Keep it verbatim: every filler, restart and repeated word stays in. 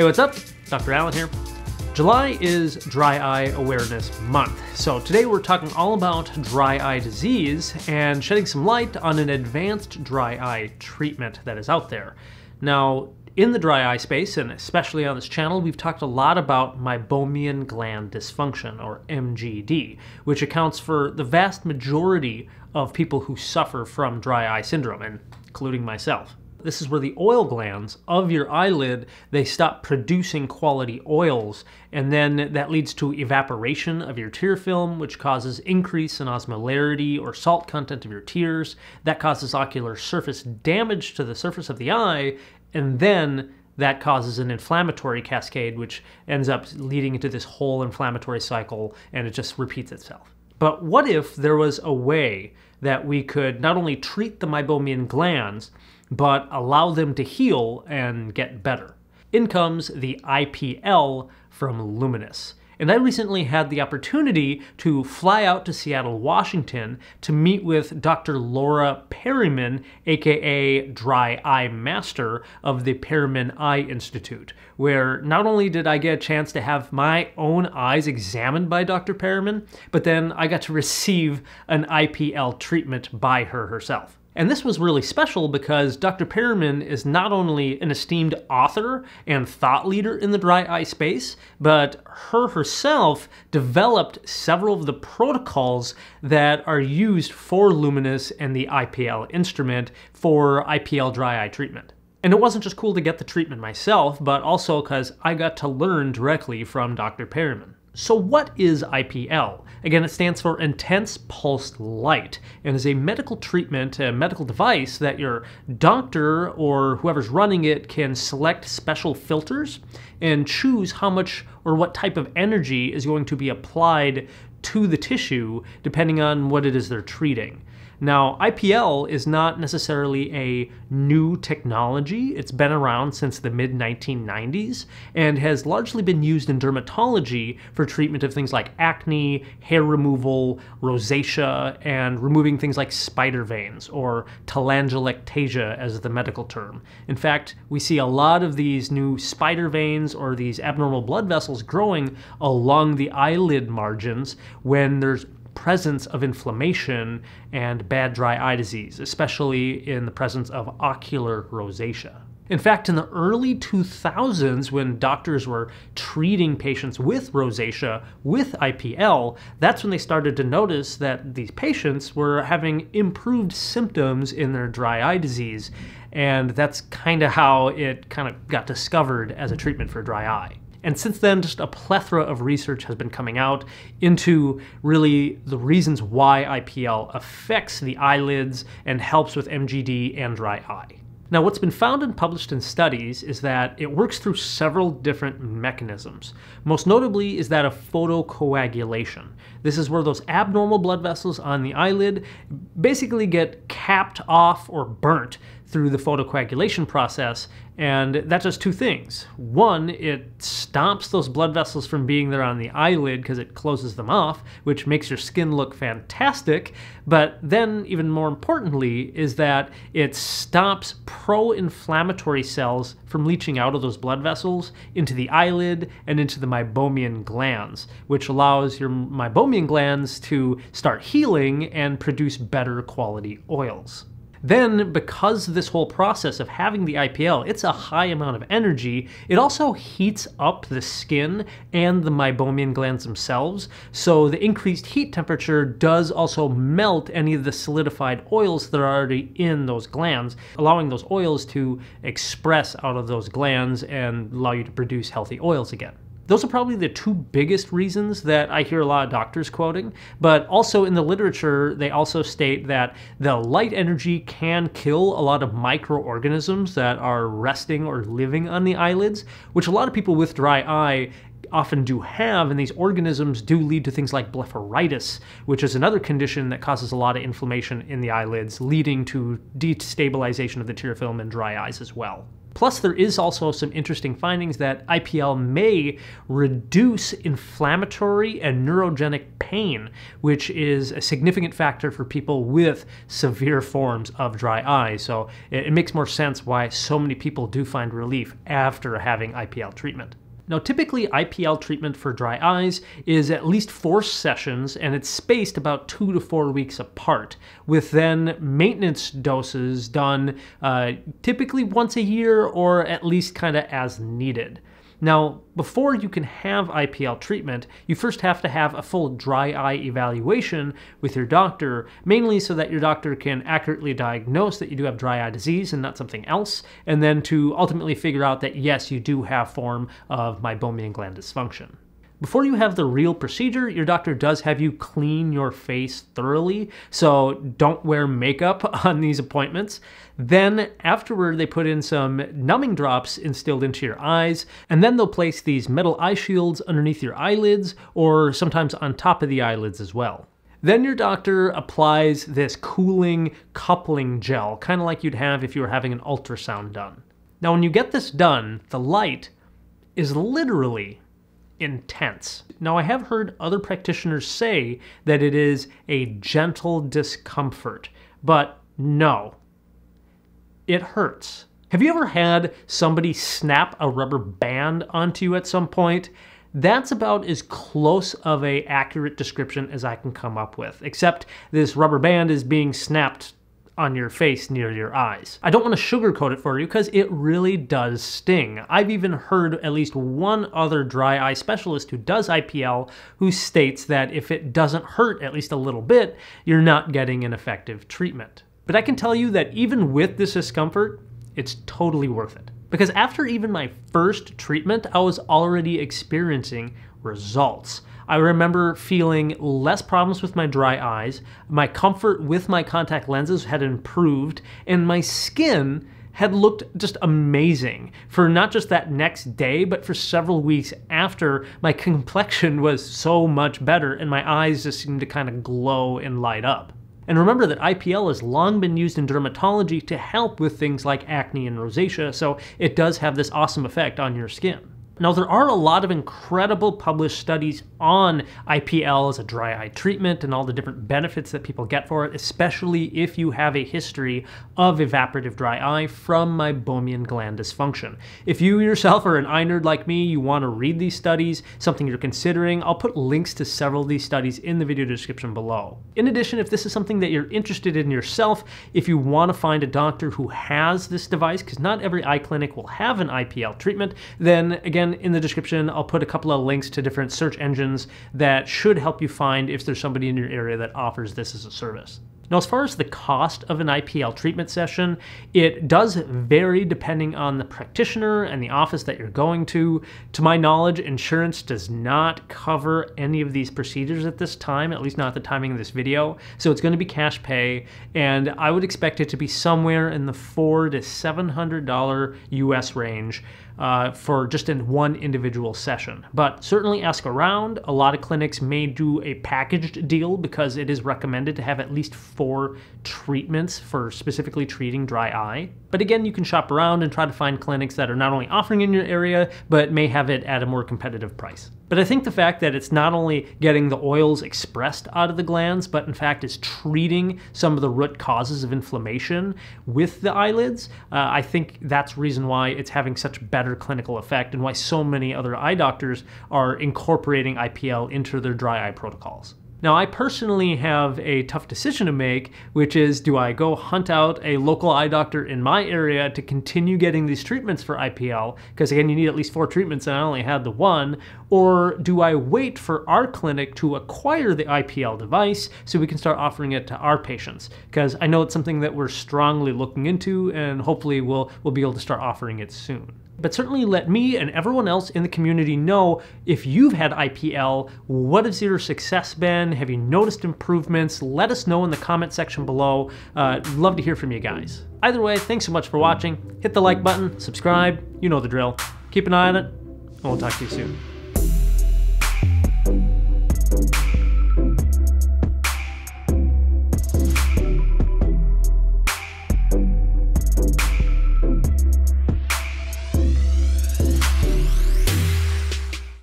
Hey, what's up? Doctor Allen here. July is Dry Eye Awareness Month, so today we're talking all about dry eye disease and shedding some light on an advanced dry eye treatment that is out there. Now, in the dry eye space, and especially on this channel, we've talked a lot about meibomian gland dysfunction, or M G D, which accounts for the vast majority of people who suffer from dry eye syndrome, and including myself. This is where the oil glands of your eyelid, they stop producing quality oils, and then that leads to evaporation of your tear film, which causes increase in osmolarity or salt content of your tears. That causes ocular surface damage to the surface of the eye, and then that causes an inflammatory cascade, which ends up leading into this whole inflammatory cycle, and it just repeats itself. But what if there was a way that we could not only treat the meibomian glands, but allow them to heal and get better? In comes the I P L from Lumenis. And I recently had the opportunity to fly out to Seattle, Washington to meet with Doctor Laura Periman, aka Dry Eye Master of the Periman Eye Institute, where not only did I get a chance to have my own eyes examined by Doctor Periman, but then I got to receive an I P L treatment by her herself. And this was really special because Doctor Periman is not only an esteemed author and thought leader in the dry eye space, but her herself developed several of the protocols that are used for Lumenis and the I P L instrument for I P L dry eye treatment. And it wasn't just cool to get the treatment myself, but also because I got to learn directly from Doctor Periman. So what is I P L? Again, it stands for Intense Pulsed Light, and is a medical treatment, a medical device that your doctor or whoever's running it can select special filters and choose how much or what type of energy is going to be applied to the tissue depending on what it is they're treating. Now, I P L is not necessarily a new technology. It's been around since the mid nineteen nineties and has largely been used in dermatology for treatment of things like acne, hair removal, rosacea, and removing things like spider veins, or telangiectasia as the medical term. In fact, we see a lot of these new spider veins or these abnormal blood vessels growing along the eyelid margins when there's presence of inflammation and bad dry eye disease, especially in the presence of ocular rosacea. In fact, in the early two thousands, when doctors were treating patients with rosacea with I P L, that's when they started to notice that these patients were having improved symptoms in their dry eye disease, and that's kind of how it kind of got discovered as a treatment for dry eye. And since then, just a plethora of research has been coming out into really the reasons why I P L affects the eyelids and helps with M G D and dry eye. Now, what's been found and published in studies is that it works through several different mechanisms. Most notably is that of photocoagulation. This is where those abnormal blood vessels on the eyelid basically get capped off or burnt through the photocoagulation process, and that does two things. One, it stops those blood vessels from being there on the eyelid because it closes them off, which makes your skin look fantastic, but then even more importantly is that it stops pro-inflammatory cells from leaching out of those blood vessels into the eyelid and into the meibomian glands, which allows your meibomian glands to start healing and produce better quality oils. Then, because this whole process of having the I P L, it's a high amount of energy, it also heats up the skin and the meibomian glands themselves, so the increased heat temperature does also melt any of the solidified oils that are already in those glands, allowing those oils to express out of those glands and allow you to produce healthy oils again. Those are probably the two biggest reasons that I hear a lot of doctors quoting, but also in the literature, they also state that the light energy can kill a lot of microorganisms that are resting or living on the eyelids, which a lot of people with dry eye often do have, and these organisms do lead to things like blepharitis, which is another condition that causes a lot of inflammation in the eyelids, leading to destabilization of the tear film and dry eyes as well. Plus, there is also some interesting findings that I P L may reduce inflammatory and neurogenic pain, which is a significant factor for people with severe forms of dry eye. So it makes more sense why so many people do find relief after having I P L treatment. Now, typically I P L treatment for dry eyes is at least four sessions, and it's spaced about two to four weeks apart, with then maintenance doses done uh, typically once a year or at least kind of as needed. Now, before you can have I P L treatment, you first have to have a full dry eye evaluation with your doctor, mainly so that your doctor can accurately diagnose that you do have dry eye disease and not something else, and then to ultimately figure out that, yes, you do have form of meibomian gland dysfunction. Before you have the real procedure, your doctor does have you clean your face thoroughly, so don't wear makeup on these appointments. Then afterward, they put in some numbing drops instilled into your eyes, and then they'll place these metal eye shields underneath your eyelids or sometimes on top of the eyelids as well. Then your doctor applies this cooling coupling gel, kind of like you'd have if you were having an ultrasound done. Now, when you get this done, the light is literally intense. Now, I have heard other practitioners say that it is a gentle discomfort, but no, it hurts. Have you ever had somebody snap a rubber band onto you at some point? That's about as close of an accurate description as I can come up with, except this rubber band is being snapped on your face near your eyes. I don't want to sugarcoat it for you because it really does sting. I've even heard at least one other dry eye specialist who does I P L who states that if it doesn't hurt at least a little bit, you're not getting an effective treatment. But I can tell you that even with this discomfort, it's totally worth it. Because after even my first treatment, I was already experiencing results. I remember feeling less problems with my dry eyes, my comfort with my contact lenses had improved, and my skin had looked just amazing for not just that next day, but for several weeks after. My complexion was so much better and my eyes just seemed to kind of glow and light up. And remember that I P L has long been used in dermatology to help with things like acne and rosacea, so it does have this awesome effect on your skin. Now, there are a lot of incredible published studies on I P L as a dry eye treatment and all the different benefits that people get for it, especially if you have a history of evaporative dry eye from meibomian gland dysfunction. If you yourself are an eye nerd like me, you want to read these studies, something you're considering, I'll put links to several of these studies in the video description below. In addition, if this is something that you're interested in yourself, if you want to find a doctor who has this device, because not every eye clinic will have an I P L treatment, then again, in the description, I'll put a couple of links to different search engines that should help you find if there's somebody in your area that offers this as a service. Now, as far as the cost of an I P L treatment session, it does vary depending on the practitioner and the office that you're going to. To my knowledge, insurance does not cover any of these procedures at this time, at least not at the timing of this video. So it's going to be cash pay, and I would expect it to be somewhere in the four hundred to seven hundred dollars U S range uh, for just in one individual session. But certainly ask around. A lot of clinics may do a packaged deal because it is recommended to have at least four for treatments for specifically treating dry eye. But again, you can shop around and try to find clinics that are not only offering in your area, but may have it at a more competitive price. But I think the fact that it's not only getting the oils expressed out of the glands, but in fact is treating some of the root causes of inflammation with the eyelids, uh, I think that's reason why it's having such better clinical effect and why so many other eye doctors are incorporating I P L into their dry eye protocols. Now, I personally have a tough decision to make, which is, do I go hunt out a local eye doctor in my area to continue getting these treatments for I P L? Because again, you need at least four treatments and I only had the one. Or do I wait for our clinic to acquire the I P L device so we can start offering it to our patients? Because I know it's something that we're strongly looking into, and hopefully we'll, we'll be able to start offering it soon. But certainly let me and everyone else in the community know if you've had I P L, what has your success been? Have you noticed improvements? Let us know in the comment section below. Uh, love to hear from you guys. Either way, thanks so much for watching. Hit the like button, subscribe, you know the drill. Keep an eye on it, and we'll talk to you soon.